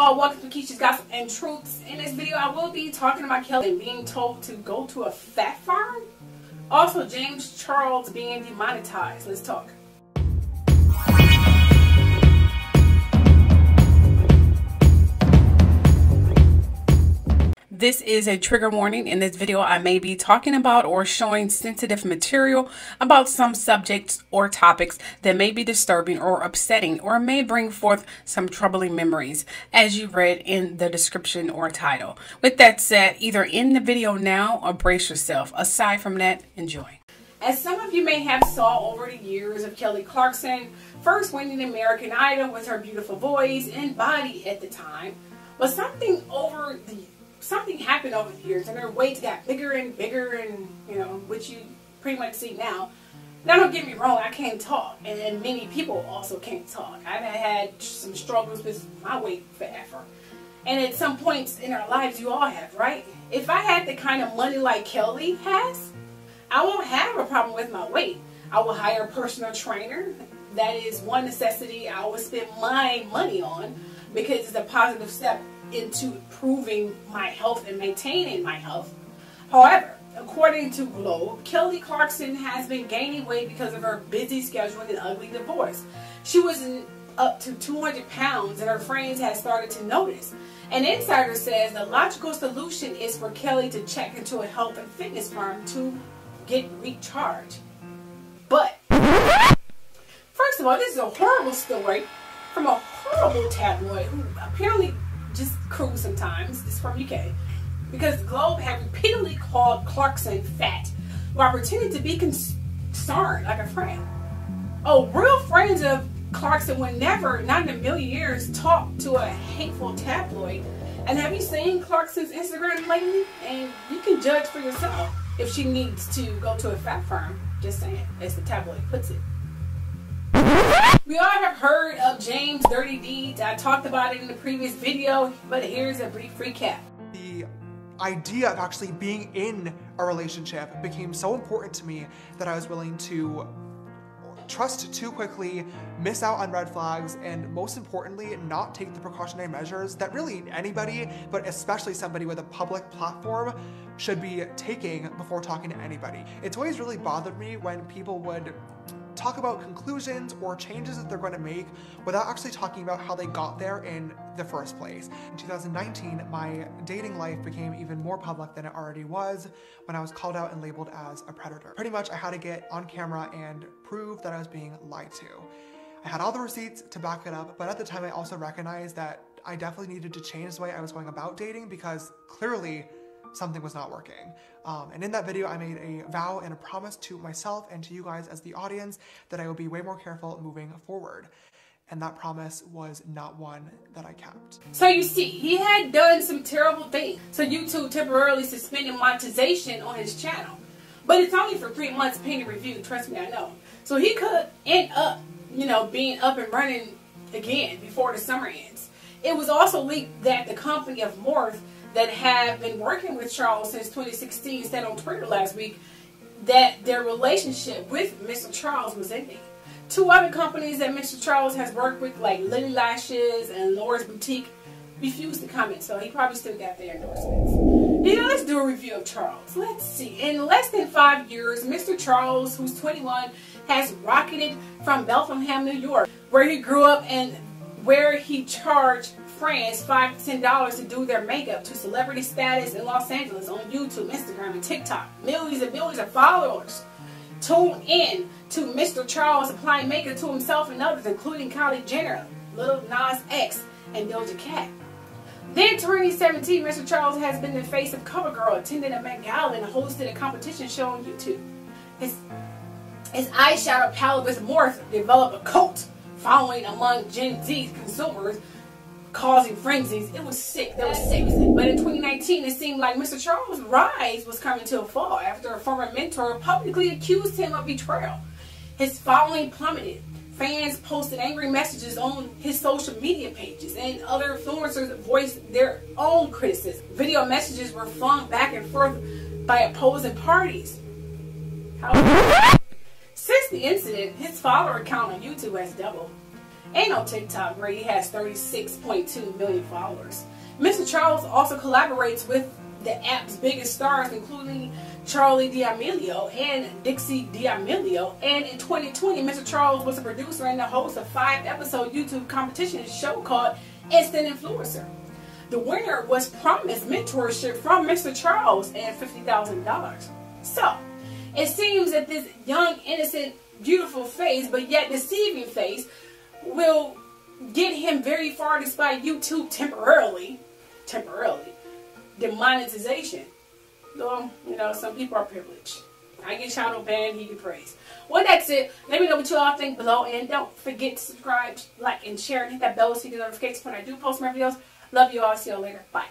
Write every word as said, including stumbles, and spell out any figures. all, welcome to Keisha's Gossip and Truths. In this video, I will be talking about Kelly being told to go to a fat farm. Also, James Charles being demonetized. Let's talk. This is a trigger warning. In this video, I may be talking about or showing sensitive material about some subjects or topics that may be disturbing or upsetting or may bring forth some troubling memories, as you read in the description or title. With that said, either end the video now or brace yourself. Aside from that, enjoy. As some of you may have saw over the years of Kelly Clarkson, first winning American Idol with her beautiful voice and body at the time, but something over the Something happened over the years, and her weight got bigger and bigger, and you know, which you pretty much see now. Now, don't get me wrong, I can't talk, and, and many people also can't talk. I've had some struggles with my weight forever, and at some points in our lives, you all have, right? If I had the kind of money like Kelly has, I won't have a problem with my weight. I will hire a personal trainer. That is one necessity I will spend my money on because it's a positive step into improving my health and maintaining my health. However, according to Globe, Kelly Clarkson has been gaining weight because of her busy schedule and ugly divorce. She was up to two hundred pounds, and her friends had started to notice. An insider says the logical solution is for Kelly to check into a health and fitness firm to get recharged. But first of all, this is a horrible story from a horrible tabloid who apparently just cruel sometimes. This is from U K, because Globe had repeatedly called Clarkson fat while pretending to be concerned like a friend. Oh, real friends of Clarkson would never, not in a million years, talk to a hateful tabloid. And have you seen Clarkson's Instagram lately? And you can judge for yourself if she needs to go to a fat firm. Just saying, as the tabloid puts it. We all have heard of James' dirty deeds. I talked about it in the previous video, but here's a brief recap. The idea of actually being in a relationship became so important to me that I was willing to trust too quickly, miss out on red flags, and most importantly, not take the precautionary measures that really anybody, but especially somebody with a public platform, should be taking before talking to anybody. It's always really bothered me when people would talk about conclusions or changes that they're going to make without actually talking about how they got there in the first place. In two thousand nineteen, my dating life became even more public than it already was when I was called out and labeled as a predator. Pretty much I had to get on camera and prove that I was being lied to. I had all the receipts to back it up, but at the time I also recognized that I definitely needed to change the way I was going about dating because clearly something was not working. Um, and in that video, I made a vow and a promise to myself and to you guys as the audience that I would be way more careful moving forward. And that promise was not one that I kept. So you see, he had done some terrible things. So YouTube temporarily suspended monetization on his channel, but it's only for three months pending review. Trust me, I know. So he could end up, you know, being up and running again before the summer ends. It was also leaked that the company of Morphe that have been working with Charles since twenty sixteen said on Twitter last week that their relationship with Mister Charles was ending. Two other companies that Mister Charles has worked with, like Lily Lashes and Laura's Boutique, refused to comment, so he probably still got their endorsements. You know, let's do a review of Charles. Let's see. In less than five years, Mister Charles, who's twenty-one, has rocketed from Bethlehem, New York, where he grew up and where he charged friends five to ten dollars to do their makeup, to celebrity status in Los Angeles on YouTube, Instagram, and TikTok. Millions and millions of followers tune in to Mister Charles applying makeup to himself and others, including Kylie Jenner, Lil Nas X, and Doja Cat. Then twenty seventeen, Mister Charles has been the face of CoverGirl, attended a Met Gala, and hosted a competition show on YouTube. His, his eyeshadow palette with Morphe developed a cult following among Gen Z consumers, causing frenzies. It was sick. That was sick. But in twenty nineteen, it seemed like Mister Charles' rise was coming to a fall after a former mentor publicly accused him of betrayal. His following plummeted. Fans posted angry messages on his social media pages, and other influencers voiced their own criticism. Video messages were flung back and forth by opposing parties. However, since the incident, his follower count on YouTube has doubled. and on TikTok, where he has thirty-six point two million followers. Mister Charles also collaborates with the app's biggest stars, including Charlie D'Amelio and Dixie D'Amelio. And in twenty twenty, Mister Charles was a producer and the host of five episode YouTube competition show called Instant Influencer. The winner was promised mentorship from Mister Charles and fifty thousand dollars. So, it seems that this young, innocent, beautiful face, but yet deceiving face, will get him very far despite YouTube temporarily, temporarily, demonetization. Well, you know, some people are privileged. I get channel banned, he get praised. Well, that's it. Let me know what you all think below, and don't forget to subscribe, like, and share, and hit that bell so you get notifications when I do post my videos. Love you all. See you later. Bye.